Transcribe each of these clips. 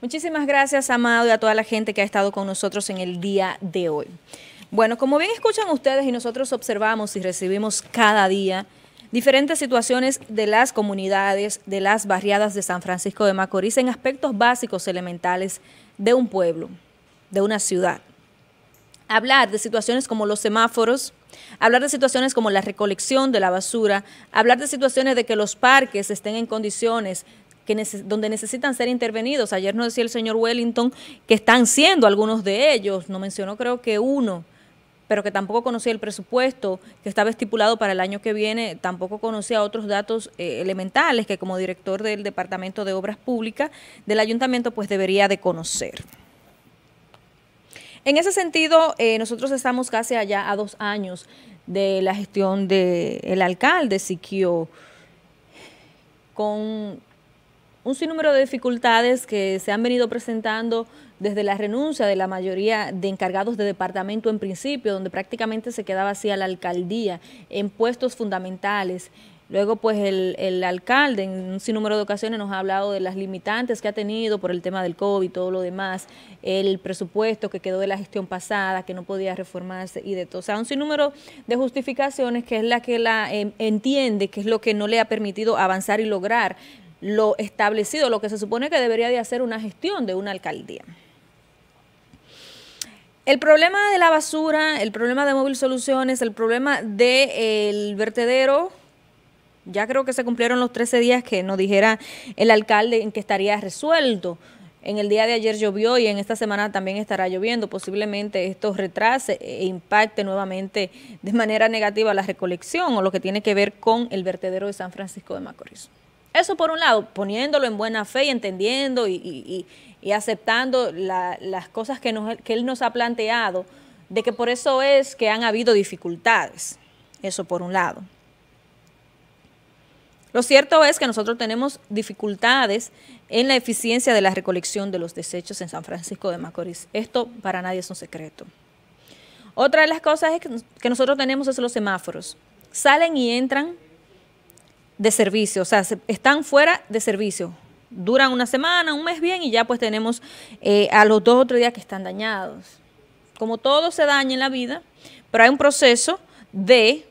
Muchísimas gracias, Amado, y a toda la gente que ha estado con nosotros en el día de hoy. Bueno, como bien escuchan ustedes y nosotros observamos y recibimos cada día diferentes situaciones de las comunidades, de las barriadas de San Francisco de Macorís en aspectos básicos elementales de un pueblo, de una ciudad. Hablar de situaciones como los semáforos, hablar de situaciones como la recolección de la basura, hablar de situaciones de que los parques estén en condiciones donde necesitan ser intervenidos. Ayer nos decía el señor Wellington que están siendo algunos de ellos, no mencionó creo que uno, pero que tampoco conocía el presupuesto que estaba estipulado para el año que viene, tampoco conocía otros datos elementales que como director del Departamento de Obras Públicas del Ayuntamiento pues debería de conocer. En ese sentido, nosotros estamos casi allá a 2 años de la gestión del alcalde Siquio con un sinnúmero de dificultades que se han venido presentando desde la renuncia de la mayoría de encargados de departamento en principio, donde prácticamente se quedaba vacía la alcaldía en puestos fundamentales. Luego pues el alcalde en un sinnúmero de ocasiones nos ha hablado de las limitantes que ha tenido por el tema del COVID y todo lo demás, el presupuesto que quedó de la gestión pasada, que no podía reformarse y de todo. O sea, un sinnúmero de justificaciones que es la que entiende que es lo que no le ha permitido avanzar y lograr lo establecido, lo que se supone que debería de hacer una gestión de una alcaldía. El problema de la basura, el problema de Móvil Soluciones, el problema del vertedero, ya creo que se cumplieron los 13 días que nos dijera el alcalde en que estaría resuelto. En el día de ayer llovió y en esta semana también estará lloviendo. Posiblemente esto retrase e impacte nuevamente de manera negativa la recolección o lo que tiene que ver con el vertedero de San Francisco de Macorís. Eso por un lado, poniéndolo en buena fe y entendiendo y aceptando las cosas que él nos ha planteado, de que por eso es que han habido dificultades. Eso por un lado. Lo cierto es que nosotros tenemos dificultades en la eficiencia de la recolección de los desechos en San Francisco de Macorís. Esto para nadie es un secreto. Otra de las cosas es que nosotros tenemos es los semáforos. Salen y entran de servicio, o sea, están fuera de servicio, duran una semana, un mes bien y ya pues tenemos a los 2 o 3 días que están dañados. Como todo se daña en la vida, pero hay un proceso de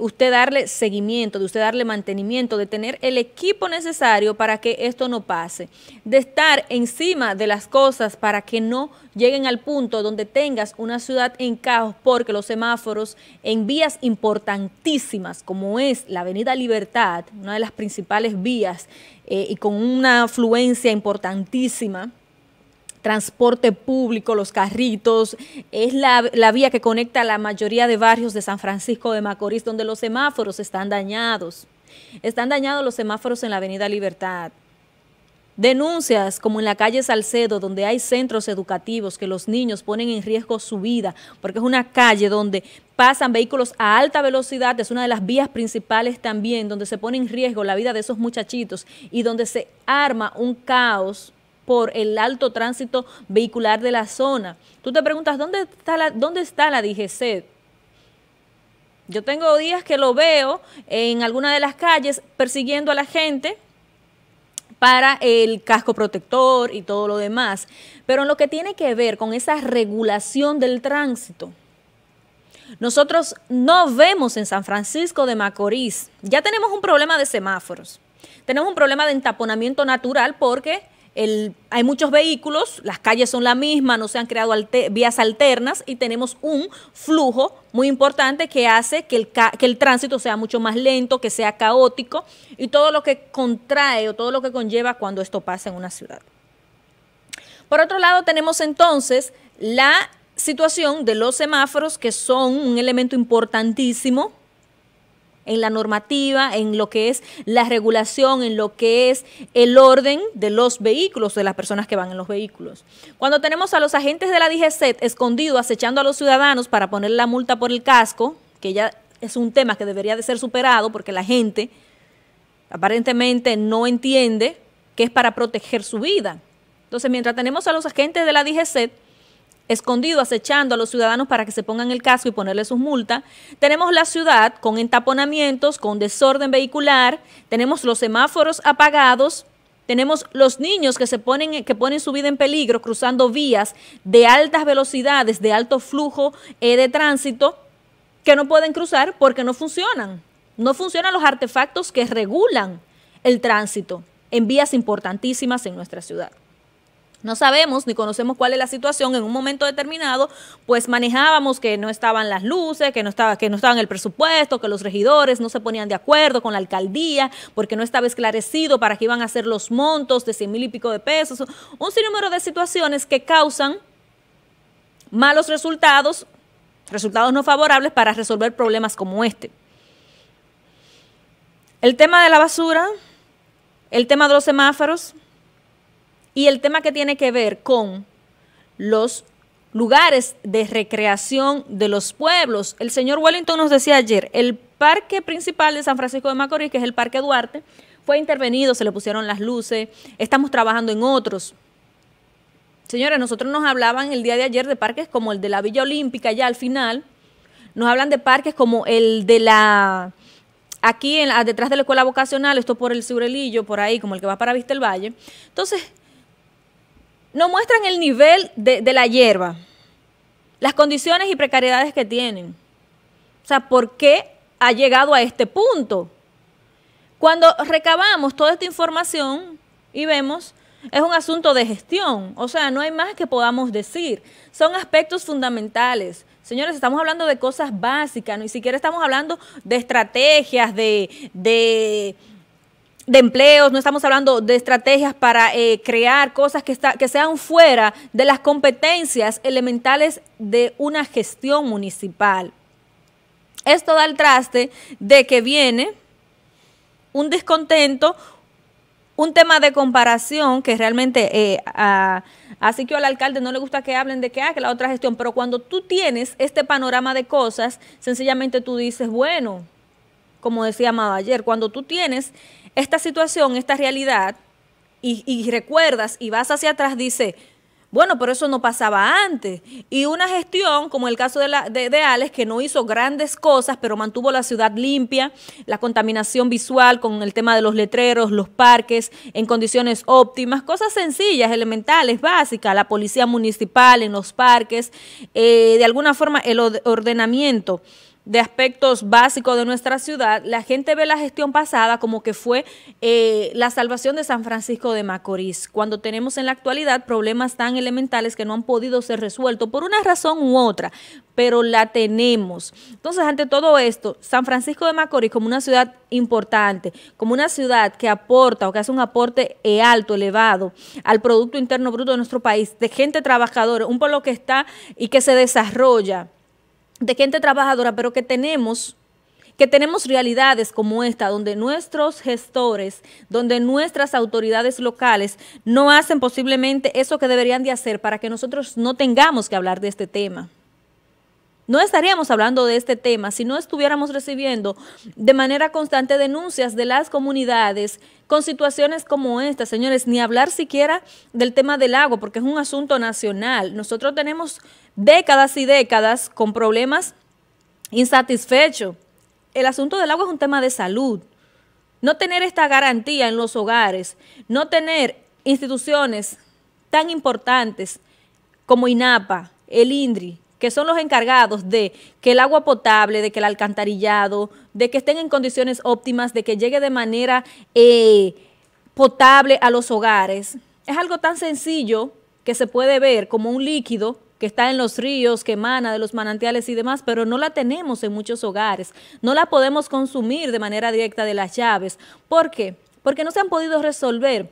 usted darle seguimiento, de usted darle mantenimiento, de tener el equipo necesario para que esto no pase, de estar encima de las cosas para que no lleguen al punto donde tengas una ciudad en caos, porque los semáforos en vías importantísimas como es la Avenida Libertad, una de las principales vías y con una afluencia importantísima, transporte público, los carritos, es la vía que conecta a la mayoría de barrios de San Francisco de Macorís, donde los semáforos están dañados. Están dañados los semáforos en la Avenida Libertad. Denuncias como en la calle Salcedo, donde hay centros educativos que los niños ponen en riesgo su vida, porque es una calle donde pasan vehículos a alta velocidad, es una de las vías principales también, donde se pone en riesgo la vida de esos muchachitos y donde se arma un caos por el alto tránsito vehicular de la zona. Tú te preguntas, ¿dónde está la DGC? Yo tengo días que lo veo en alguna de las calles persiguiendo a la gente para el casco protector y todo lo demás. Pero en lo que tiene que ver con esa regulación del tránsito, nosotros no vemos en San Francisco de Macorís. Ya tenemos un problema de semáforos. Tenemos un problema de entaponamiento natural porque hay muchos vehículos, las calles son las mismas, no se han creado vías alternas y tenemos un flujo muy importante que hace que el tránsito sea mucho más lento, que sea caótico y todo lo que contrae o todo lo que conlleva cuando esto pasa en una ciudad. Por otro lado, tenemos entonces la situación de los semáforos, que son un elemento importantísimo en la normativa, en lo que es la regulación, en lo que es el orden de los vehículos, de las personas que van en los vehículos. Cuando tenemos a los agentes de la DIGESETT escondidos, acechando a los ciudadanos para poner la multa por el casco, que ya es un tema que debería de ser superado porque la gente aparentemente no entiende que es para proteger su vida. Entonces, mientras tenemos a los agentes de la DIGESETT escondido, acechando a los ciudadanos para que se pongan el casco y ponerle sus multas, tenemos la ciudad con entaponamientos, con desorden vehicular, tenemos los semáforos apagados Tenemos los niños que ponen su vida en peligro cruzando vías de altas velocidades, de alto flujo de tránsito, que no pueden cruzar porque no funcionan. No funcionan los artefactos que regulan el tránsito en vías importantísimas en nuestra ciudad. No sabemos ni conocemos cuál es la situación. En un momento determinado, pues manejábamos que no estaban las luces, que no estaban el presupuesto, que los regidores no se ponían de acuerdo con la alcaldía porque no estaba esclarecido para qué iban a ser los montos de 100.000 y pico de pesos. Un sinnúmero de situaciones que causan malos resultados, resultados no favorables para resolver problemas como este. El tema de la basura, el tema de los semáforos, y el tema que tiene que ver con los lugares de recreación de los pueblos. El señor Wellington nos decía ayer, el parque principal de San Francisco de Macorís, que es el Parque Duarte, fue intervenido, se le pusieron las luces, estamos trabajando en otros. Señores, nosotros nos hablaban el día de ayer de parques como el de la Villa Olímpica, ya al final, nos hablan de parques como el de la, aquí en, detrás de la escuela vocacional, esto por el Surelillo, por ahí, como el que va para Vista al Valle. Entonces, no muestran el nivel de la hierba, las condiciones y precariedades que tienen. O sea, ¿por qué ha llegado a este punto? Cuando recabamos toda esta información y vemos, es un asunto de gestión. O sea, no hay más que podamos decir. Son aspectos fundamentales. Señores, estamos hablando de cosas básicas, ni siquiera estamos hablando de estrategias, de empleos, no estamos hablando de estrategias para crear cosas que sean fuera de las competencias elementales de una gestión municipal. Esto da el traste de que viene un descontento, un tema de comparación que realmente, así que al alcalde no le gusta que hablen de que la otra gestión, pero cuando tú tienes este panorama de cosas, sencillamente tú dices, bueno, como decía Amado ayer, cuando tú tienes esta situación, esta realidad, y recuerdas y vas hacia atrás, dice, bueno, pero eso no pasaba antes. Y una gestión, como el caso de Alex, que no hizo grandes cosas, pero mantuvo la ciudad limpia, la contaminación visual con el tema de los letreros, los parques, en condiciones óptimas, cosas sencillas, elementales, básicas, la policía municipal en los parques, de alguna forma el ordenamiento de aspectos básicos de nuestra ciudad. La gente ve la gestión pasada como que fue la salvación de San Francisco de Macorís, cuando tenemos en la actualidad problemas tan elementales que no han podido ser resueltos por una razón u otra, pero la tenemos. Entonces, ante todo esto, San Francisco de Macorís como una ciudad importante, como una ciudad que aporta o que hace un aporte alto, elevado al Producto Interno Bruto de nuestro país, de gente trabajadora, un pueblo que está y que se desarrolla, de gente trabajadora, pero que tenemos realidades como esta, donde nuestros gestores, donde nuestras autoridades locales no hacen posiblemente eso que deberían de hacer para que nosotros no tengamos que hablar de este tema. No estaríamos hablando de este tema si no estuviéramos recibiendo de manera constante denuncias de las comunidades con situaciones como esta, señores, ni hablar siquiera del tema del agua, porque es un asunto nacional. Nosotros tenemos décadas y décadas con problemas insatisfechos. El asunto del agua es un tema de salud. No tener esta garantía en los hogares, no tener instituciones tan importantes como INAPA, el INDRI, que son los encargados de que el agua potable, de que el alcantarillado, de que estén en condiciones óptimas, de que llegue de manera potable a los hogares. Es algo tan sencillo que se puede ver como un líquido que está en los ríos, que emana de los manantiales y demás, pero no la tenemos en muchos hogares. No la podemos consumir de manera directa de las llaves. ¿Por qué? Porque no se han podido resolver.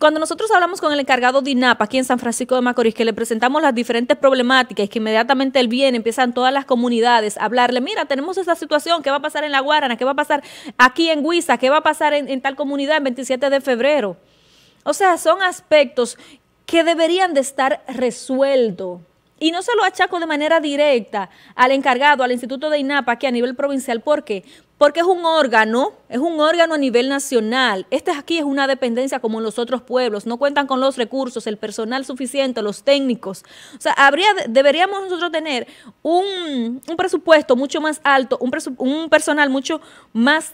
Cuando nosotros hablamos con el encargado de INAPA aquí en San Francisco de Macorís, que le presentamos las diferentes problemáticas y que inmediatamente él viene, empiezan todas las comunidades a hablarle, mira, tenemos esta situación, ¿qué va a pasar en La Guarana? ¿Qué va a pasar aquí en Huiza? ¿Qué va a pasar en tal comunidad el 27 de febrero? O sea, son aspectos que deberían de estar resueltos. Y no se lo achaco de manera directa al encargado, al Instituto de INAPA aquí a nivel provincial. ¿Por qué? Porque es un órgano a nivel nacional. Esta aquí es una dependencia como en los otros pueblos. No cuentan con los recursos, el personal suficiente, los técnicos. O sea, deberíamos nosotros tener un presupuesto mucho más alto, un personal mucho más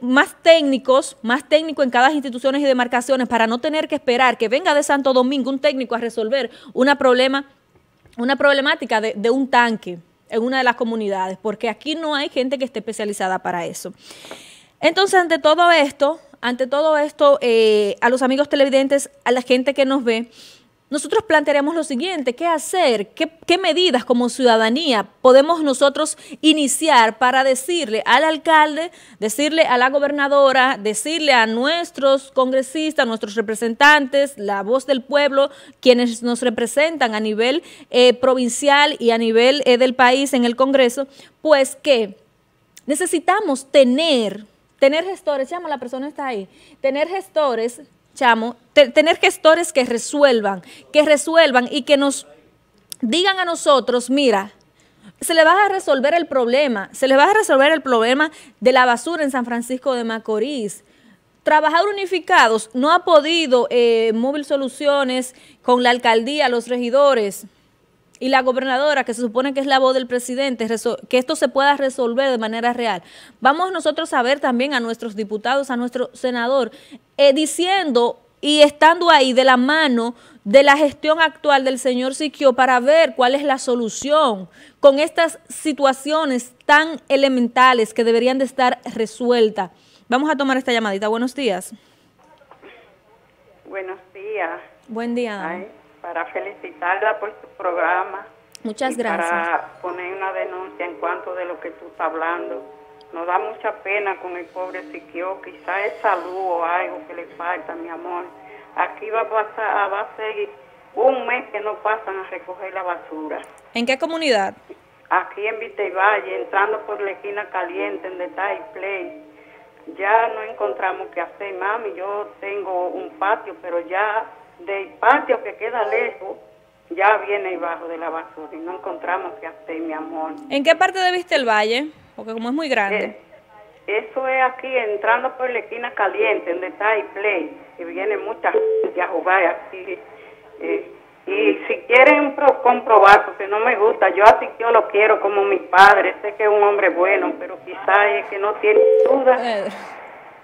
más técnicos en cada institución y demarcaciones para no tener que esperar que venga de Santo Domingo un técnico a resolver una problemática de un tanque en una de las comunidades, porque aquí no hay gente que esté especializada para eso. Entonces, ante todo esto, a los amigos televidentes, a la gente que nos ve, nosotros plantearemos lo siguiente: ¿qué hacer? ¿Qué medidas como ciudadanía podemos nosotros iniciar para decirle al alcalde, decirle a la gobernadora, decirle a nuestros congresistas, nuestros representantes, la voz del pueblo, quienes nos representan a nivel provincial y a nivel del país en el Congreso? Pues que necesitamos tener gestores, chamo, la persona está ahí, tener gestores, chamo, tener gestores que resuelvan y que nos digan a nosotros, mira, se le va a resolver el problema, se le va a resolver el problema de la basura en San Francisco de Macorís. Trabajar unificados, no ha podido Móvil Soluciones con la alcaldía, los regidores y la gobernadora, que se supone que es la voz del presidente, que esto se pueda resolver de manera real. Vamos nosotros a ver también a nuestros diputados, a nuestro senador, diciendo y estando ahí de la mano de la gestión actual del señor Siquio para ver cuál es la solución con estas situaciones tan elementales que deberían de estar resueltas. Vamos a tomar esta llamadita. Buenos días. Buenos días. Buen día. Ay, para felicitarla por su programa. Muchas gracias. Para poner una denuncia en cuanto de lo que tú estás hablando. Nos da mucha pena con el pobre Siquio, quizás es salud o algo que le falta, mi amor. Aquí va a ser un mes que no pasan a recoger la basura. ¿En qué comunidad? Aquí en Vite y Valle, entrando por la Esquina Caliente, en Detail Play. Ya no encontramos qué hacer, mami. Yo tengo un patio, pero ya del patio que queda lejos, ya viene abajo de la basura y no encontramos qué hacer, mi amor. ¿En qué parte de Vista al Valle? Porque como es muy grande. Eso es aquí, entrando por la Esquina Caliente, donde está el Play, y viene mucha gente a jugar aquí. Y si quieren comprobar, porque no me gusta, yo así que yo lo quiero como mi padre, sé que es un hombre bueno, pero quizás es que no tiene duda,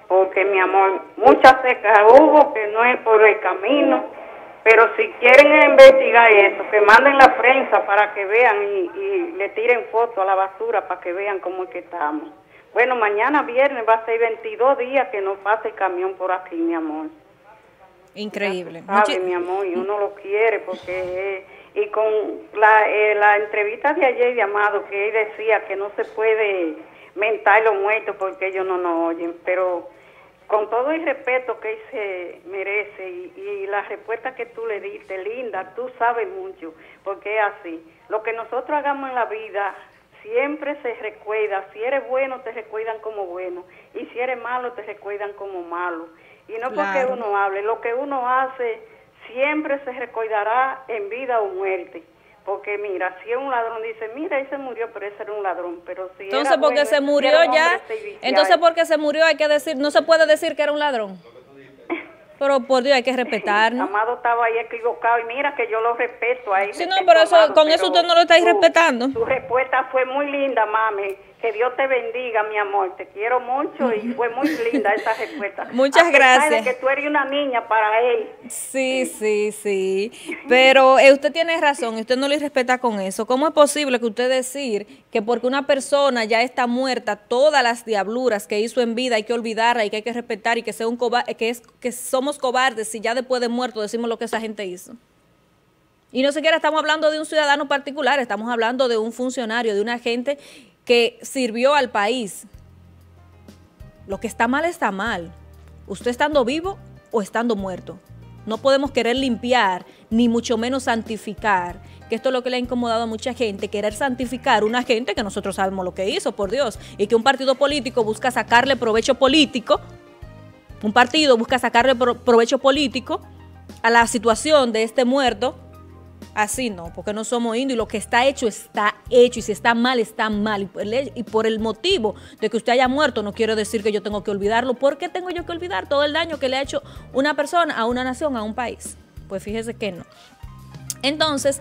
porque mi amor, muchas secas hubo, que no es por el camino, pero si quieren investigar eso, que manden la prensa para que vean y le tiren fotos a la basura para que vean cómo es que estamos. Bueno, mañana viernes va a ser 22 días que no pase el camión por aquí, mi amor. Increíble. Sabe, mi amor, y uno lo quiere porque... y con la entrevista de ayer de Amado, que él decía que no se puede mentar los muertos porque ellos no nos oyen, pero... con todo el respeto que él se merece y la respuesta que tú le diste, linda, tú sabes mucho, porque es así. Lo que nosotros hagamos en la vida siempre se recuerda. Si eres bueno, te recuerdan como bueno. Y si eres malo, te recuerdan como malo. Y no porque uno hable. Lo que uno hace siempre se recordará en vida o muerte. Porque mira, si es un ladrón, dice, mira, él se murió, pero ese era un ladrón. Pero si entonces, porque bueno, se murió ya, entonces porque se murió hay que decir, no se puede decir que era un ladrón. Pero por Dios, hay que respetarnos. Amado estaba ahí equivocado y mira que yo lo respeto ahí. Sí, no, pero eso, Amado, con eso usted no lo estáis respetando. Tu respuesta fue muy linda, mami. Que Dios te bendiga, mi amor. Te quiero mucho y fue muy linda esa respuesta. Muchas gracias. Que tú eres una niña para él. Sí, sí, sí. Pero usted tiene razón y usted no le respeta con eso. ¿Cómo es posible que usted decir que porque una persona ya está muerta, todas las diabluras que hizo en vida hay que olvidarla y que hay que respetar y que sea un que somos cobardes si ya después de muerto decimos lo que esa gente hizo? Y no siquiera estamos hablando de un ciudadano particular, estamos hablando de un funcionario, de un agente que sirvió al país. Lo que está mal está mal. Usted estando vivo o estando muerto. No podemos querer limpiar, ni mucho menos santificar. Que esto es lo que le ha incomodado a mucha gente, querer santificar una gente que nosotros sabemos lo que hizo, por Dios. Y que un partido político busca sacarle provecho político. Un partido busca sacarle provecho político a la situación de este muerto. Así no, porque no somos indios y lo que está hecho y si está mal, está mal. Y por el motivo de que usted haya muerto no quiero decir que yo tengo que olvidarlo. ¿Por qué tengo yo que olvidar todo el daño que le ha hecho una persona a una nación, a un país? Pues fíjese que no. Entonces,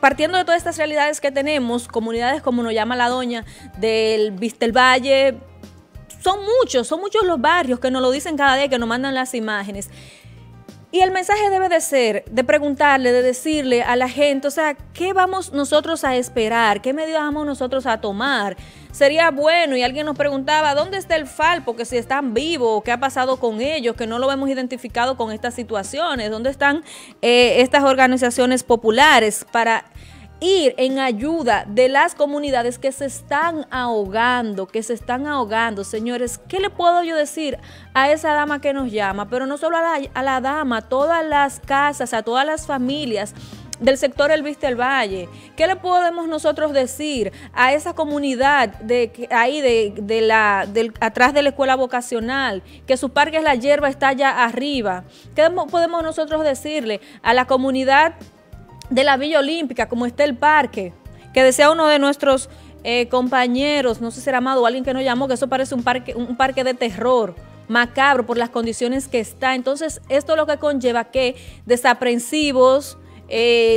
partiendo de todas estas realidades que tenemos, comunidades como nos llama la doña del Vista al Valle, Son muchos los barrios que nos lo dicen cada día, que nos mandan las imágenes. Y el mensaje debe de ser, de preguntarle, de decirle a la gente, o sea, ¿qué vamos nosotros a esperar? ¿Qué medidas vamos nosotros a tomar? Sería bueno, y alguien nos preguntaba, ¿dónde está el Falpo? Que si están vivos, ¿qué ha pasado con ellos? Que no lo hemos identificado con estas situaciones. ¿Dónde están estas organizaciones populares para ir en ayuda de las comunidades que se están ahogando, Señores, ¿qué le puedo yo decir a esa dama que nos llama? Pero no solo a la dama, todas las casas, a todas las familias del sector el Vista al Valle. ¿Qué le podemos nosotros decir a esa comunidad atrás de la escuela vocacional, que su parque es la hierba, está allá arriba? ¿Qué podemos nosotros decirle a la comunidad de la Villa Olímpica, como está el parque, que decía uno de nuestros compañeros, no sé si era Amado o alguien que nos llamó, que eso parece un parque de terror, macabro por las condiciones que está? Entonces, esto es lo que conlleva que desaprensivos,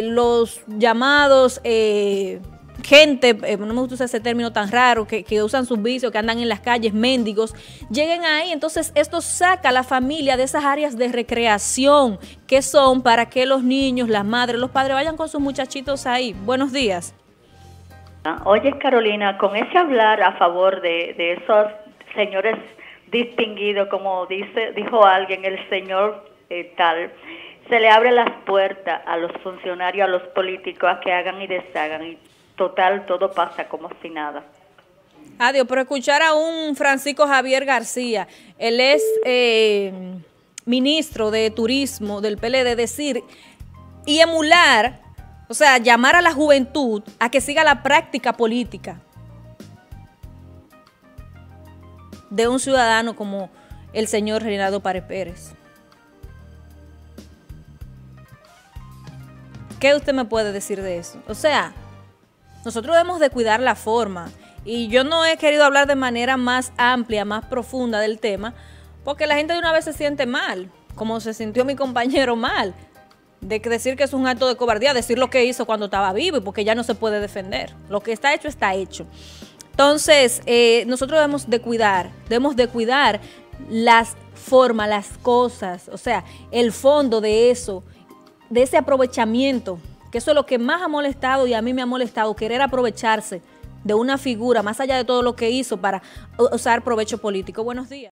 los llamados gente, no me gusta ese término tan raro, que usan sus vicios, que andan en las calles, mendigos, lleguen ahí. Entonces esto saca a la familia de esas áreas de recreación que son para que los niños, las madres, los padres vayan con sus muchachitos ahí. Buenos días. Oye, Carolina, con ese hablar a favor de esos señores distinguidos, como dijo alguien, el señor tal, se le abre las puertas a los funcionarios, a los políticos, a que hagan y deshagan, y total, todo pasa como si nada. Adiós, pero escuchar a un Francisco Javier García, él es ministro de Turismo del PLD, decir y emular, o sea, llamar a la juventud a que siga la práctica política de un ciudadano como el señor Reinaldo Párez Pérez. ¿Qué usted me puede decir de eso? O sea, nosotros debemos de cuidar la forma, y yo no he querido hablar de manera más amplia, más profunda del tema, porque la gente de una vez se siente mal, como se sintió mi compañero mal, de decir que es un acto de cobardía, decir lo que hizo cuando estaba vivo, y porque ya no se puede defender, lo que está hecho, está hecho. Entonces, nosotros debemos de cuidar las formas, las cosas, o sea, el fondo de eso, de ese aprovechamiento. Que eso es lo que más ha molestado, y a mí me ha molestado, querer aprovecharse de una figura, más allá de todo lo que hizo, para usar provecho político. Buenos días.